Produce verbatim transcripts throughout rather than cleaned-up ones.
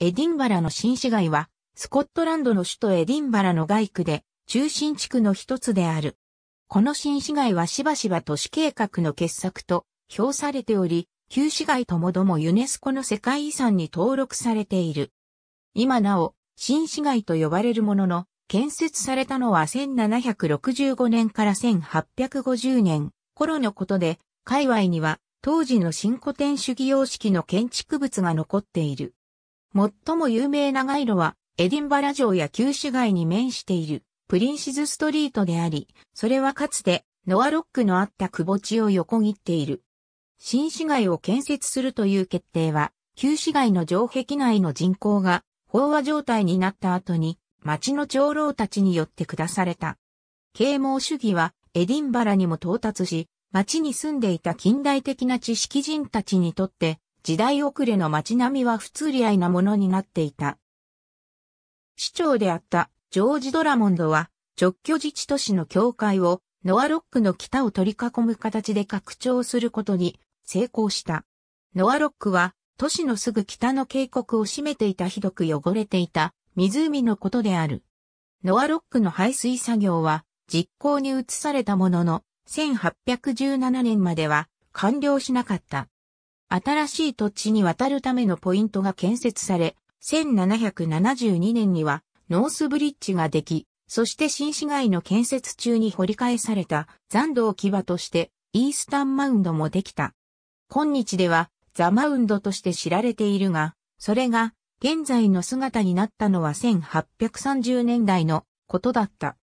エディンバラの新市街は、スコットランドの首都エディンバラの街区で、中心地区の一つである。この新市街はしばしば都市計画の傑作と評されており、旧市街ともどもユネスコの世界遺産に登録されている。今なお、新市街と呼ばれるものの、建設されたのはせんななひゃくろくじゅうごねんからせんはっぴゃくごじゅうねん頃のことで、界隈には当時の新古典主義様式の建築物が残っている。最も有名な街路は、エディンバラ城や旧市街に面しているプリンシズストリートであり、それはかつてノアロックのあった窪地を横切っている。新市街を建設するという決定は、旧市街の城壁内の人口が飽和状態になった後に、町の長老たちによって下された。啓蒙主義はエディンバラにも到達し、町に住んでいた近代的な知識人たちにとって、時代遅れの町並みは不釣り合いなものになっていた。市長であったジョージ・ドラモンドは、直居自治都市の境界をノアロックの北を取り囲む形で拡張することに成功した。ノアロックは、都市のすぐ北の渓谷を占めていたひどく汚れていた湖のことである。ノアロックの排水作業は実行に移されたものの、せんはっぴゃくじゅうななねんまでは完了しなかった。新しい土地に渡るためのポイントが建設され、せんななひゃくななじゅうにねんにはノースブリッジができ、そして新市街の建設中に掘り返された残土置き場としてイースタンマウンドもできた。今日ではザ・マウンドとして知られているが、それが現在の姿になったのはせんはっぴゃくさんじゅうねんだいのことだった。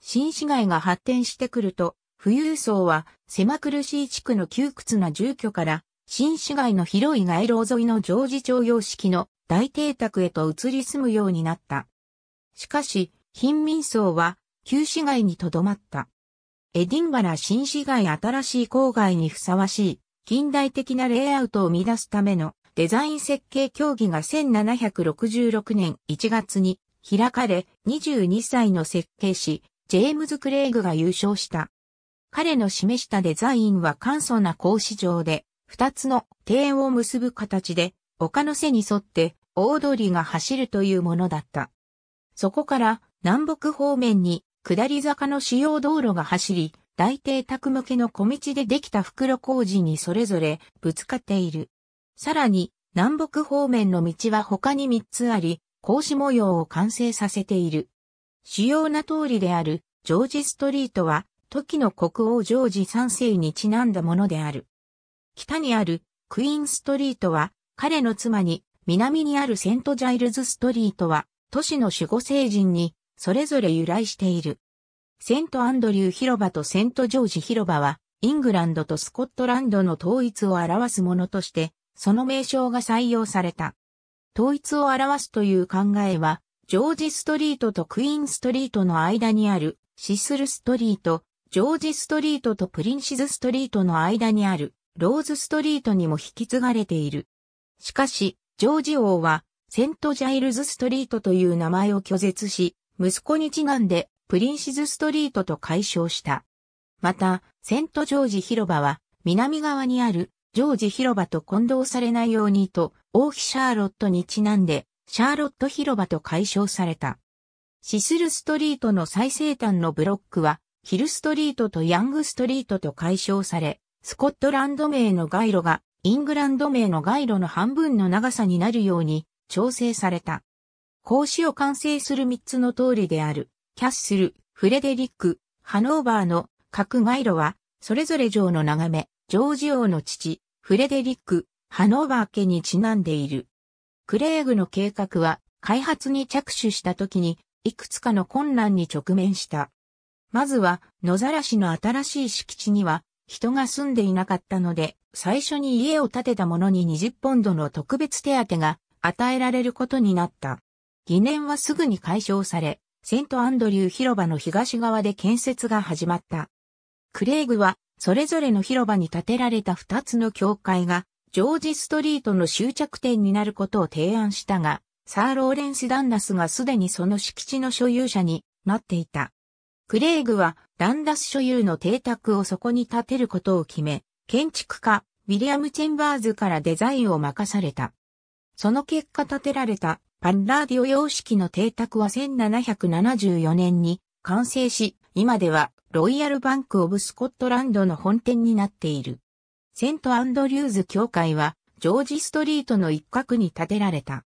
新市街が発展してくると、富裕層は狭苦しい地区の窮屈な住居から、新市街の広い街路沿いのジョージ朝様式の大邸宅へと移り住むようになった。しかし、貧民層は旧市街にとどまった。エディンバラ新市街新しい郊外にふさわしい、近代的なレイアウトを生み出すための、デザイン設計協議がせんななひゃくろくじゅうろくねんいちがつに開かれ、にじゅうにさいの設計士、ジェームズ・クレイグが優勝した。彼の示したデザインは簡素な格子状で、ふたつの庭園を結ぶ形で、丘の背に沿って大通りが走るというものだった。そこから南北方面に下り坂の主要道路が走り、大邸宅向けの小道でできた袋小路にそれぞれぶつかっている。さらに、南北方面の道は他にみっつあり、格子模様を完成させている。主要な通りである、ジョージストリートは、時の国王ジョージさんせいにちなんだものである。北にある、クイーンストリートは、彼の妻に、南にあるセントジャイルズストリートは、都市の守護聖人に、それぞれ由来している。セントアンドリュー広場とセントジョージ広場は、イングランドとスコットランドの統一を表すものとして、その名称が採用された。統一を表すという考えは、ジョージストリートとクイーンストリートの間にあるシスルストリート、ジョージストリートとプリンシズストリートの間にあるローズストリートにも引き継がれている。しかし、ジョージ王はセントジャイルズストリートという名前を拒絶し、息子にちなんでプリンシズストリートと改称した。また、セントジョージ広場は南側にあるジョージ広場と混同されないようにと、王妃シャーロットにちなんで、シャーロット広場と改称された。シスルストリートの最西端のブロックは、ヒルストリートとヤングストリートと改称され、スコットランド名の街路が、イングランド名の街路の半分の長さになるように、調整された。格子を完成するみっつの通りである、キャッスル、フレデリック、ハノーバーの各街路は、それぞれ城の眺め、ジョージ王の父、フレデリック、ハノーバー家にちなんでいる。クレイグの計画は、開発に着手した時に、いくつかの困難に直面した。まずは、野ざらしの新しい敷地には、人が住んでいなかったので、最初に家を建てた者ににじゅうポンドの特別手当が与えられることになった。疑念はすぐに解消され、セントアンドリュー広場の東側で建設が始まった。クレイグは、それぞれの広場に建てられた二つの教会が、ジョージストリートの終着点になることを提案したが、サー・ローレンス・ダンダスがすでにその敷地の所有者になっていた。クレイグは、ダンダス所有の邸宅をそこに建てることを決め、建築家、ウィリアム・チェンバーズからデザインを任された。その結果建てられたパッラーディオ様式の邸宅はせんななひゃくななじゅうよねんに完成し、今ではロイヤルバンク・オブ・スコットランドの本店になっている。セント・アンドリューズ教会はジョージ・ストリートの一角に建てられた。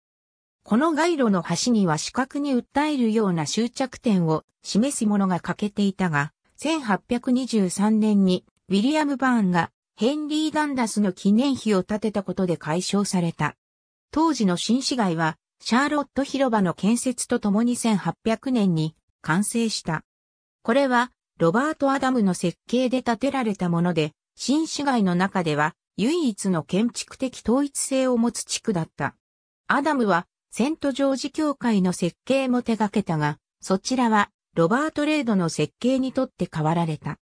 この街路の端には視覚に訴えるような終着点を示すものが欠けていたが、せんはっぴゃくにじゅうさんねんにウィリアム・バーンがヘンリー・ダンダスの記念碑を建てたことで解消された。当時の新市街はシャーロット広場の建設とともにせんはっぴゃくねんに完成した。これはロバート・アダムの設計で建てられたもので、新市街の中では唯一の建築的統一性を持つ地区だった。アダムはセントジョージ教会の設計も手掛けたが、そちらはロバート・レイドの設計にとって代わられた。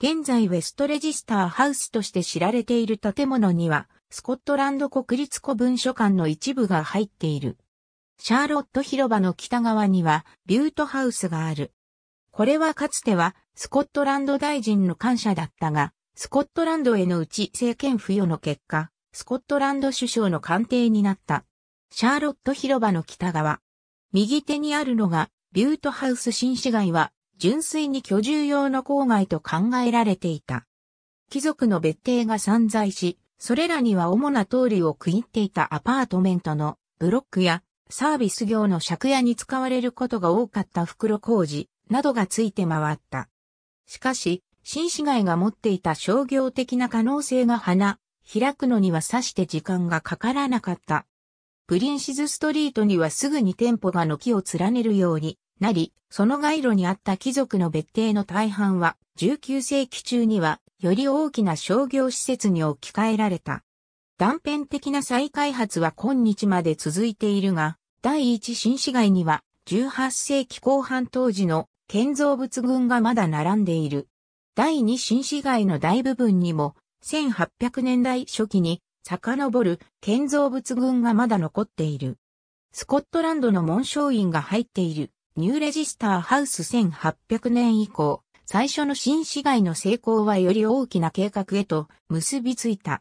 現在ウェストレジスターハウスとして知られている建物には、スコットランド国立古文書館の一部が入っている。シャーロット広場の北側にはビュートハウスがある。これはかつてはスコットランド大臣の官舎だったが、スコットランドへの内政権付与の結果、スコットランド首相の官邸になった。シャーロット広場の北側。右手にあるのが、ビュートハウス新市街は、純粋に居住用の郊外と考えられていた。貴族の別邸が散在し、それらには主な通りを区切っていたアパートメントのブロックや、サービス業の借家に使われることが多かった袋小路などがついて回った。しかし、新市街が持っていた商業的な可能性が花開くのにはさして時間がかからなかった。プリンシズストリートにはすぐに店舗が軒を連ねるようになり、その街路にあった貴族の別邸の大半はじゅうきゅうせいき中にはより大きな商業施設に置き換えられた。断片的な再開発は今日まで続いているが、第一新市街にはじゅうはっせいきこう半当時の建造物群がまだ並んでいる。第二新市街の大部分にもせんはっぴゃくねんだいしょきに遡る建造物群がまだ残っている。スコットランドの紋章印が入っているニューレジスターハウスせんはっぴゃくねん以降、最初の新市街の成功はより大きな計画へと結びついた。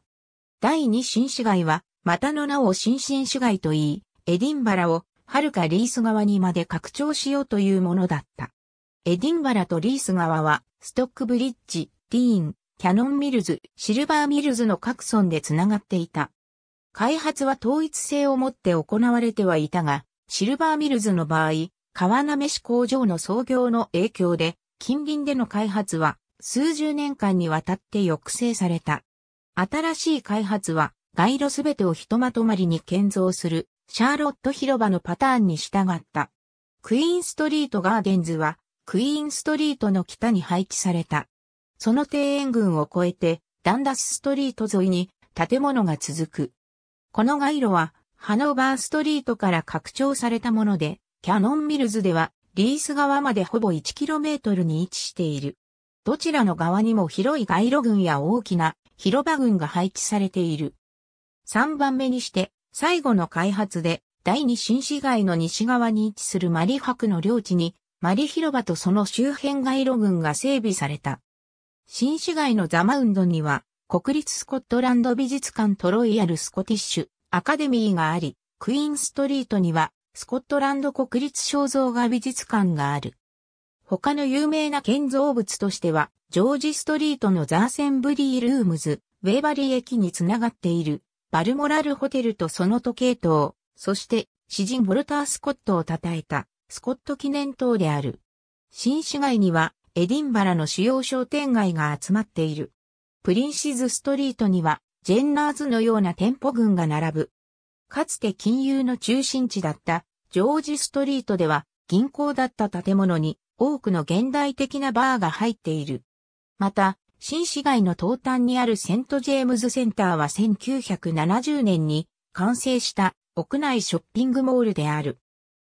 第二新市街は、またの名を新新市街と言い、エディンバラを遥かリース川にまで拡張しようというものだった。エディンバラとリース川は、ストックブリッジ、ディーン、キャノンミルズ、シルバーミルズの各村でつながっていた。開発は統一性を持って行われてはいたが、シルバーミルズの場合、川なめし工場の操業の影響で、近隣での開発は数十年間にわたって抑制された。新しい開発は、街路すべてをひとまとまりに建造する、シャーロット広場のパターンに従った。クイーンストリートガーデンズは、クイーンストリートの北に配置された。その庭園群を越えて、ダンダスストリート沿いに建物が続く。この街路は、ハノーバーストリートから拡張されたもので、キャノンミルズでは、リース川までほぼ いちキロメートル に位置している。どちらの側にも広い街路群や大きな広場群が配置されている。さんばんめにして、最後の開発で、第二新市街の西側に位置するマリ博の領地に、マリ広場とその周辺街路群が整備された。新市街のザマウンドには、国立スコットランド美術館とロイヤルスコティッシュアカデミーがあり、クイーンストリートには、スコットランド国立肖像画美術館がある。他の有名な建造物としては、ジョージストリートのザーセンブリールームズ、ウェーバリー駅につながっている、バルモラルホテルとその時計塔、そして、詩人ウォルター・スコットを称えた、スコット記念塔である。新市街には、エディンバラの主要商店街が集まっている。プリンシズストリートには、ジェンナーズのような店舗群が並ぶ。かつて金融の中心地だった、ジョージストリートでは、銀行だった建物に、多くの現代的なバーが入っている。また、新市街の東端にあるセントジェームズセンターはせんきゅうひゃくななじゅうねんに完成した屋内ショッピングモールである。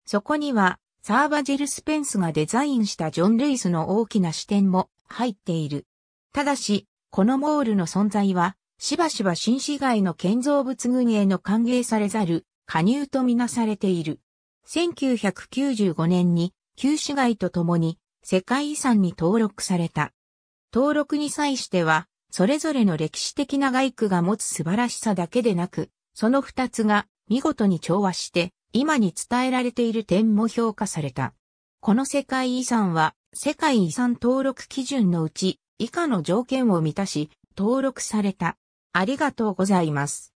そこには、サーバジル・スペンスがデザインしたジョン・ルイスの大きな支店も入っている。ただし、このモールの存在は、しばしば新市街の建造物群への歓迎されざる加入とみなされている。せんきゅうひゃくきゅうじゅうごねんに旧市街とともに世界遺産に登録された。登録に際しては、それぞれの歴史的な街区が持つ素晴らしさだけでなく、その二つが見事に調和して、今に伝えられている点も評価された。この世界遺産は、世界遺産登録基準のうち、以下の条件を満たし、登録された。ありがとうございます。